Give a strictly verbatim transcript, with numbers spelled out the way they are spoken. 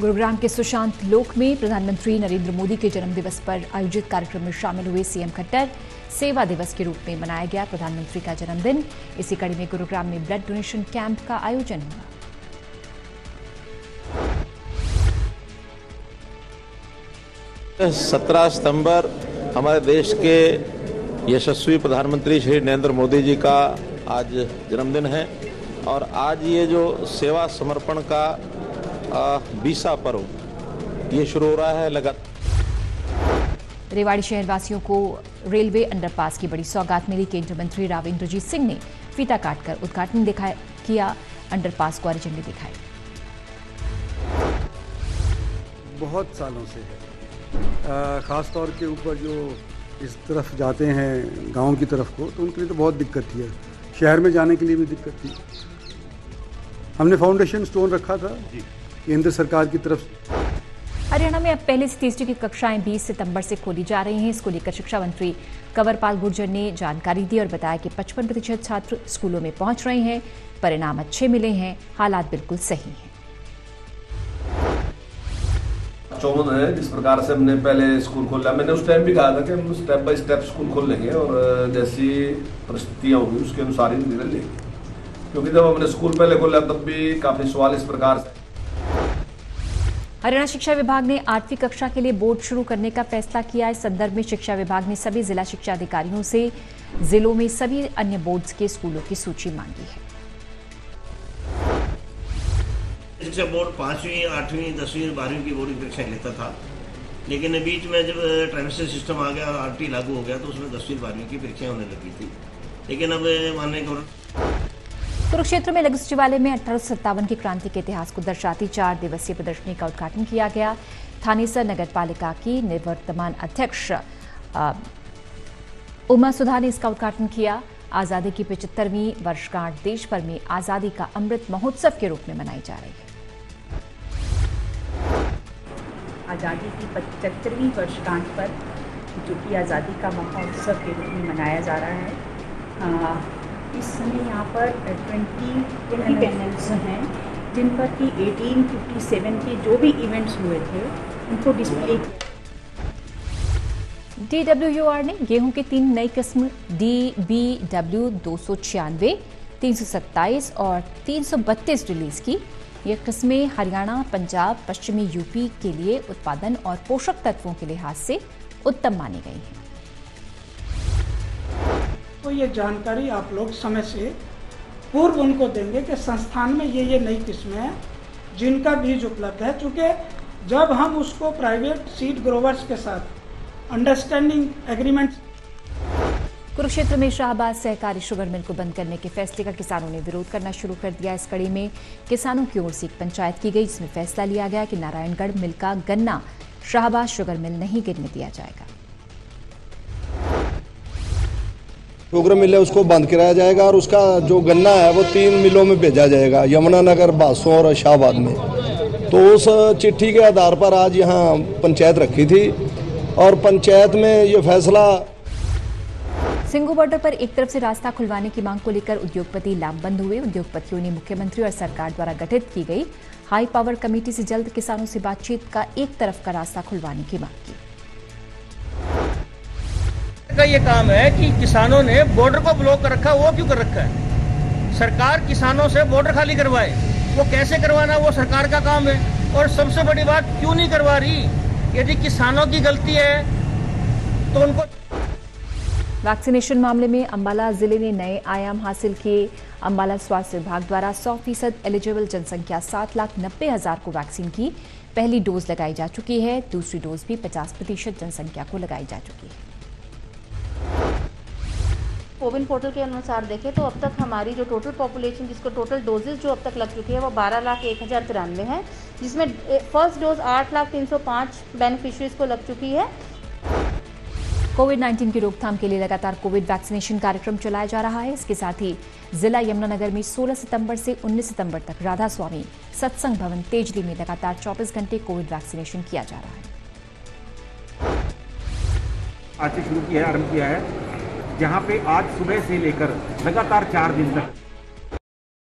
गुरुग्राम के सुशांत लोक में प्रधानमंत्री नरेंद्र मोदी के जन्मदिवस पर आयोजित कार्यक्रम में शामिल हुए सीएम खट्टर। सेवा दिवस के रूप में मनाया गया प्रधानमंत्री का जन्मदिन। इसी कड़ी में गुरुग्राम में ब्लड डोनेशन कैंप का आयोजन हुआ। सत्रह सितंबर हमारे देश के यशस्वी प्रधानमंत्री श्री नरेंद्र मोदी जी का आज जन्मदिन है और आज ये जो सेवा समर्पण का बीसा पर्व ये शुरू हो रहा है। लगातार रेवाड़ी शहरवासियों को रेलवे अंडरपास की बड़ी सौगात मिली। केंद्रीय मंत्री रावेंद्र जीत सिंह ने फीता काटकर उद्घाटन दिखाया किया। अंडरपास को हरी झंडी दिखाई। बहुत सालों से है, खास तौर के ऊपर जो इस तरफ जाते हैं गांव की तरफ को, तो उनके लिए तो बहुत दिक्कत थी। शहर में जाने के लिए भी दिक्कत थी। हमने फाउंडेशन स्टोन रखा था केंद्र सरकार की तरफ। हरियाणा में अब पहले से तीसरी की कक्षाएं बीस सितंबर से खोली जा रही हैं। इसको लेकर शिक्षा मंत्री कवरपाल गुर्जर ने जानकारी दी और बताया कि पचपन प्रतिशत छात्र स्कूलों में पहुंच रहे हैं। परिणाम अच्छे मिले हैं, हालात बिल्कुल सही हैं। चौवन है जिस प्रकार से हमने पहले स्कूल खोला। मैंने उस टाइम भी कहा था कि हम स्टेप बाय स्टेप स्कूल खोल लेंगे और जैसी परिस्थितियाँ होगी उसके अनुसार ही निर्णय लेंगे, क्योंकि जब हमने स्कूल पहले खोला तब भी काफी सवाल इस प्रकार से। हरियाणा शिक्षा विभाग ने आठवीं कक्षा के लिए बोर्ड शुरू करने का फैसला किया। इस संदर्भ में शिक्षा विभाग ने सभी जिला शिक्षा अधिकारियों से जिलों में सभी अन्य बोर्ड्स के स्कूलों की सूची मांगी है। शिक्षा बोर्ड पांचवी, आठवीं, दसवीं, बारहवीं की बोर्ड की परीक्षाएं लेता था, लेकिन बीच में जब ट्राइमेस्टर सिस्टम आ गया और आर टी लागू हो गया तो उसमें दसवीं बारहवीं की परीक्षाएं होने लगी थी। लेकिन अब माननीय कुरुक्षेत्र में लघु सचिवालय में अठारह सौ सत्तावन की क्रांति के इतिहास को दर्शाती चार दिवसीय प्रदर्शनी का उद्घाटन किया गया। थानेसर नगर पालिका की निवर्तमान अध्यक्ष उमा उधा ने इसका उद्घाटन किया। आज़ादी की पचहत्तरवीं वर्षगांठ देश भर में आज़ादी का अमृत महोत्सव के रूप में मनाई जा रही है। आज़ादी की पचहत्तरवीं वर्षगांठ पर जो कि आज़ादी का महोत्सव के रूप में मनाया जा रहा है, आ, इस समय यहाँ पर बीस पैनल्स हैं जिन पर कि अठारह सौ सत्तावन के जो भी इवेंट्स हुए थे उनको display. D W U R ने गेहूं की तीन नई किस्म डी बी डब्ल्यू दो सौ छियानवे तीन सौ सत्ताईस और तीन सौ बत्तीस रिलीज की। यह किस्में हरियाणा, पंजाब, पश्चिमी यूपी के लिए उत्पादन और पोषक तत्वों के लिहाज से उत्तम मानी गई हैं। तो ये जानकारी आप लोग समय से पूर्व उनको देंगे कि संस्थान में ये ये नई किस्में हैं जिनका बीज उपलब्ध है। चूँकि जब हम उसको प्राइवेट सीड ग्रोवर्स के साथ अंडरस्टैंडिंग एग्रीमेंट। कुरुक्षेत्र में शाहबाद सहकारी शुगर मिल को बंद करने के फैसले का किसानों ने विरोध करना शुरू कर दिया। इस कड़ी में किसानों की ओर से एक पंचायत की गई, जिसमें फैसला लिया गया कि नारायणगढ़ मिल का गन्ना शाहबाद शुगर मिल नहीं गिरने दिया जाएगा। शुगर मिल है उसको बंद कराया जाएगा और उसका जो गन्ना है वो तीन मिलों में भेजा जाएगा, यमुनानगर, बासौर और शाहबाद में। तो उस चिट्ठी के आधार पर आज यहाँ पंचायत रखी थी और पंचायत में ये फैसला। सिंघू बॉर्डर पर एक तरफ से रास्ता खुलवाने की मांग को लेकर उद्योगपति लामबंद हुए। उद्योगपतियों ने मुख्यमंत्री और सरकार द्वारा गठित की गई हाई पावर कमेटी से जल्द किसानों से बातचीत का एक तरफ का रास्ता खुलवाने की मांग की। का ये काम है कि किसानों ने बॉर्डर को ब्लॉक कर रखा, वो क्यों कर रखा है? सरकार किसानों से बॉर्डर खाली करवाए, वो कैसे करवाना वो सरकार का काम है। और सबसे बड़ी बात, क्यों नहीं करवा रही? यदि किसानों की गलती है तो उनको। वैक्सीनेशन मामले में अम्बाला जिले ने नए आयाम हासिल किए। अम्बाला स्वास्थ्य विभाग द्वारा सौ फीसद एलिजिबल जनसंख्या सात लाख नब्बे हजार को वैक्सीन की पहली डोज लगाई जा चुकी है। दूसरी डोज भी पचास प्रतिशत जनसंख्या को लगाई जा चुकी है। कोविन पोर्टल के अनुसार देखें तो अब तक हमारी जो टोटल पॉपुलेशन जिसको टोटल डोजेज जो अब तक लग चुकी है वो बारह लाख एक हजार तिरानवे है, जिसमें फर्स्ट डोज आठ लाख तीन सौ पाँच बेनिफिशरीज को लग चुकी है। कोविड उन्नीस की रोकथाम के लिए लगातार कोविड वैक्सीनेशन कार्यक्रम चलाया जा रहा है। इसके साथ ही जिला यमुनानगर में सोलह सितंबर से उन्नीस सितंबर तक राधा स्वामी सत्संग भवन तेजली में लगातार चौबीस घंटे कोविड वैक्सीनेशन किया जा रहा है। आज से शुरू किया है, आरंभ किया है, जहां पे आज सुबह से लेकर लगातार चार दिन तक।